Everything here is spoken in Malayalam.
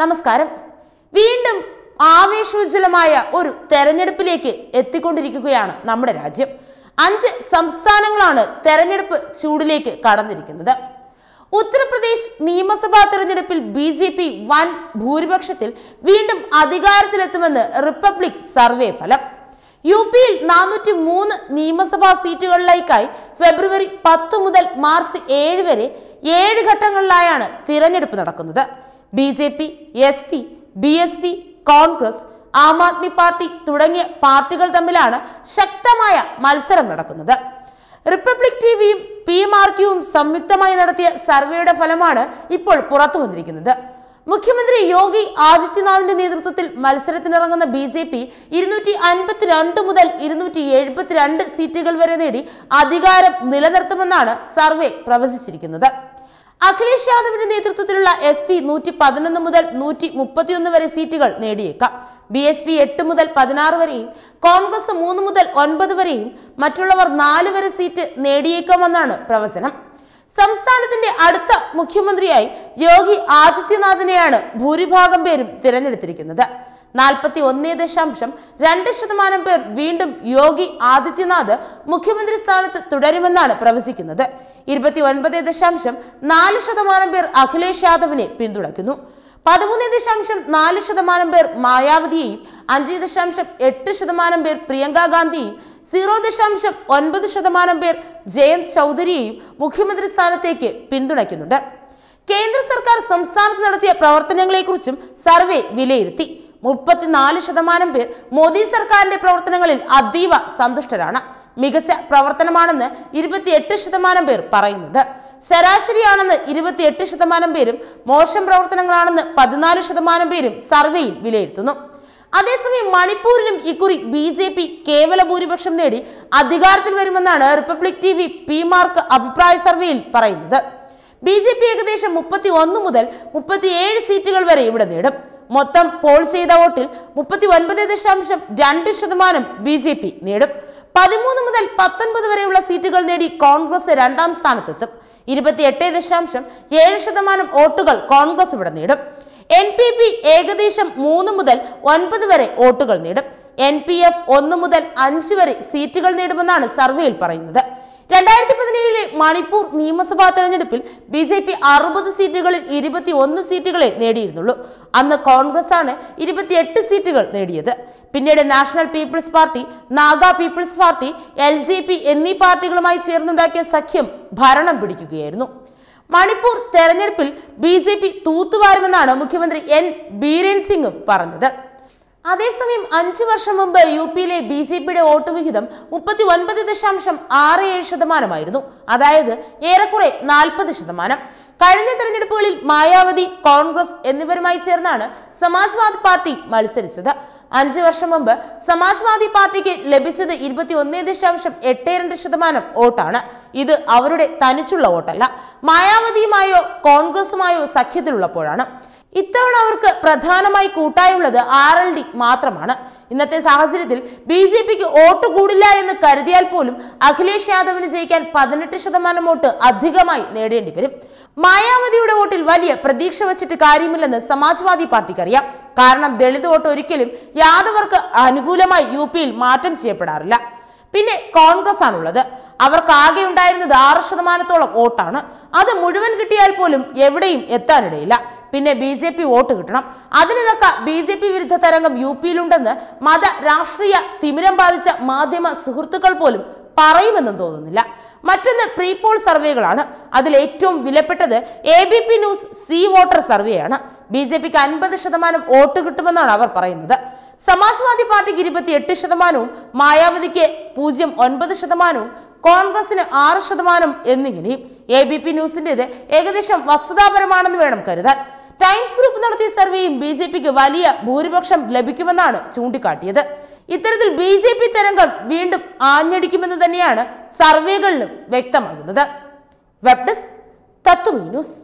നമസ്കാരം. വീണ്ടും ആവേശോജ്വലമായ ഒരു തെരഞ്ഞെടുപ്പിലേക്ക് എത്തിക്കൊണ്ടിരിക്കുകയാണ് നമ്മുടെ രാജ്യം. 5 സംസ്ഥാനങ്ങളാണ് തെരഞ്ഞെടുപ്പ് ചൂടിലേക്ക് കടന്നിരിക്കുന്നത്. ഉത്തർപ്രദേശ് നിയമസഭാ തെരഞ്ഞെടുപ്പിൽ BJP വൻ ഭൂരിപക്ഷത്തിൽ വീണ്ടും അധികാരത്തിലെത്തുമെന്ന് റിപ്പബ്ലിക് സർവേ ഫലം. യുപിയിൽ 403 നിയമസഭാ സീറ്റുകളിലേക്കായി February 10 മുതൽ March 7 വരെ 7 ഘട്ടങ്ങളിലായാണ് തിരഞ്ഞെടുപ്പ് നടക്കുന്നത്. BJP, SP, BSP, Congress, Aam Aadmi party തുടങ്ങിയ പാർട്ടികൾ തമ്മിലാണ് ശക്തമായ മത്സരം നടക്കുന്നത്. റിപ്പബ്ലിക് ടിവിയും PMRQയും സംയുക്തമായി നടത്തിയ സർവേയുടെ ഫലമാണ് ഇപ്പോൾ പുറത്തു വന്നിരിക്കുന്നത്. മുഖ്യമന്ത്രി യോഗി ആദിത്യനാഥിന്റെ നേതൃത്വത്തിൽ മത്സരത്തിനിറങ്ങുന്ന BJP 252 മുതൽ 272 സീറ്റുകൾ വരെ നേടി അധികാരം നിലനിർത്തുമെന്നാണ് സർവേ പ്രവചിച്ചിരിക്കുന്നത്. അഖിലേഷ് യാദവിന്റെ നേതൃത്വത്തിലുള്ള SP 111 മുതൽ 131 വരെ സീറ്റുകൾ നേടിയേക്കാം. BSP 8 മുതൽ 16 വരെയും കോൺഗ്രസ് 3 മുതൽ 9 വരെയും മറ്റുള്ളവർ 4 വരെ സീറ്റ് നേടിയേക്കാമെന്നാണ് പ്രവചനം. സംസ്ഥാനത്തിന്റെ അടുത്ത മുഖ്യമന്ത്രിയായി യോഗി ആദിത്യനാഥിനെയാണ് ഭൂരിഭാഗം പേരും തിരഞ്ഞെടുത്തിരിക്കുന്നത്. 41.2% പേർ വീണ്ടും യോഗി ആദിത്യനാഥ് മുഖ്യമന്ത്രി സ്ഥാനത്ത് തുടരുമെന്നാണ് പ്രവചിക്കുന്നത്. 29.4% പേർ അഖിലേഷ് യാദവിനെ പിന്തുണയ്ക്കുന്നു. 13.4% പേർ മായാവതിയെയും 5.8% പേർ പ്രിയങ്ക ഗാന്ധിയെയും 0.9% പേർ ജയന്ത് ചൗധരിയെയും മുഖ്യമന്ത്രി സ്ഥാനത്തേക്ക് പിന്തുണയ്ക്കുന്നുണ്ട്. കേന്ദ്ര സർക്കാർ സംസ്ഥാനത്ത് നടത്തിയ പ്രവർത്തനങ്ങളെക്കുറിച്ചും സർവേ വിലയിരുത്തി. 34% പേർ മോദി സർക്കാരിന്റെ പ്രവർത്തനങ്ങളിൽ അതീവ സന്തുഷ്ടരാണ്. മികച്ച പ്രവർത്തനമാണെന്ന് 28% പേർ പറയുന്നുണ്ട്. ശരാശരിയാണെന്ന് 28% പേരും മോശം പ്രവർത്തനങ്ങളാണെന്ന് 14% പേരും സർവേയിൽ വിലയിരുത്തുന്നു. അതേസമയം മണിപ്പൂരിലും ഇക്കുറി BJP കേവല ഭൂരിപക്ഷം നേടി അധികാരത്തിൽ വരുമെന്നാണ് റിപ്പബ്ലിക് TV PMark അഭിപ്രായ സർവേയിൽ പറയുന്നത്. BJP ഏകദേശം 31 മുതൽ 37 സീറ്റുകൾ വരെ ഇവിടെ നേടും. മൊത്തം പോൾ ചെയ്ത വോട്ടിൽ 39.2% BJP നേടും. 13 മുതൽ 19 വരെയുള്ള സീറ്റുകൾ നേടി കോൺഗ്രസ് രണ്ടാം സ്ഥാനത്തെത്തും. 28.7% വോട്ടുകൾ കോൺഗ്രസ് ഇവിടെ നേടും. NPP ഏകദേശം 3 മുതൽ 9 വരെ വോട്ടുകൾ നേടും. NPF 1 മുതൽ 5 വരെ സീറ്റുകൾ നേടുമെന്നാണ് സർവേയിൽ പറയുന്നത്. 2017 മണിപ്പൂർ നിയമസഭാ തെരഞ്ഞെടുപ്പിൽ BJP 60 സീറ്റുകളിൽ 21 സീറ്റുകളെ നേടിയിരുന്നുള്ളൂ. അന്ന് കോൺഗ്രസ് ആണ് 28 സീറ്റുകൾ നേടിയത്. പിന്നീട് national people's party, Naga people's Party, LJP എന്നീ പാർട്ടികളുമായി ചേർന്നുണ്ടാക്കിയ സഖ്യം ഭരണം പിടിക്കുകയായിരുന്നു. മണിപ്പൂർ തെരഞ്ഞെടുപ്പിൽ BJP തൂത്തുവാരുമെന്നാണ് മുഖ്യമന്ത്രി N Biren Singh പറഞ്ഞത്. അതേസമയം 5 വർഷം മുമ്പ് യുപിയിലെ BJPയുടെ വോട്ട് വിഹിതം 39.67%, അതായത് ഏറെക്കുറെ 40%. കഴിഞ്ഞ തെരഞ്ഞെടുപ്പുകളിൽ മായാവതി, കോൺഗ്രസ് എന്നിവരുമായി ചേർന്നാണ് സമാജ്വാദി പാർട്ടി മത്സരിച്ചത്. 5 വർഷം മുമ്പ് സമാജ്വാദി പാർട്ടിക്ക് ലഭിച്ചത് 21.82% വോട്ടാണ്. ഇത് അവരുടെ തനിച്ചുള്ള വോട്ടല്ല, മായാവതിയുമായോ കോൺഗ്രസുമായോ സഖ്യത്തിലുള്ളപ്പോഴാണ്. ഇത്തവണ അവർക്ക് പ്രധാനമായി കൂട്ടായുള്ളത് RLD മാത്രമാണ്. ഇന്നത്തെ സാഹചര്യത്തിൽ BJPക്ക് വോട്ട് കൂടില്ല എന്ന് കരുതിയാൽ പോലും അഖിലേഷ് യാദവിന് ജയിക്കാൻ 18% വോട്ട് അധികമായി നേടേണ്ടി വരും. മായാവതിയുടെ വോട്ടിൽ വലിയ പ്രതീക്ഷ വച്ചിട്ട് കാര്യമില്ലെന്ന് സമാജ്വാദി പാർട്ടിക്കറിയാം. കാരണം ദളിത് വോട്ട് ഒരിക്കലും യാദവർക്ക് അനുകൂലമായി യുപിയിൽ മാറ്റം ചെയ്യപ്പെടാറില്ല. പിന്നെ കോൺഗ്രസ് ആണുള്ളത്. അവർക്കാകെ ഉണ്ടായിരുന്നത് 6% വോട്ടാണ്. അത് മുഴുവൻ കിട്ടിയാൽ പോലും എവിടെയും എത്താനിടയില്ല. പിന്നെ BJP വോട്ട് കിട്ടണം. അതിനൊക്കെ BJP വിരുദ്ധ തരംഗം യുപിയിലുണ്ടെന്ന് മത രാഷ്ട്രീയ തിമിരം ബാധിച്ച മാധ്യമ സുഹൃത്തുക്കൾ പോലും പറയുമെന്നും തോന്നുന്നില്ല. മറ്റൊന്ന് പ്രീപോൾ സർവേകളാണ്. അതിൽ ഏറ്റവും വിലപ്പെട്ടത് ABP ന്യൂസ് സി വോട്ടർ സർവേയാണ്. BJPക്ക് 50% വോട്ട് കിട്ടുമെന്നാണ് അവർ പറയുന്നത്. സമാജ്വാദി പാർട്ടിക്ക് 28%, മായാവതിക്ക് 0.9%, കോൺഗ്രസിന് 6% എന്നിങ്ങനെയും. ABP ന്യൂസിൻ്റെത് ഏകദേശം വസ്തുതാപരമാണെന്ന് വേണം കരുതാൻ. ടൈംസ് ഗ്രൂപ്പ് നടത്തിയ സർവേയും BJPക്ക് വലിയ ഭൂരിപക്ഷം ലഭിക്കുമെന്നാണ് ചൂണ്ടിക്കാട്ടിയത്. ഇത്തരത്തിൽ BJP തരംഗം വീണ്ടും ആഞ്ഞടിക്കുമെന്ന് തന്നെയാണ് സർവേകളിലും വ്യക്തമാകുന്നത്. വെബ് ഡെസ്ക് തത്വമി ന്യൂസ്.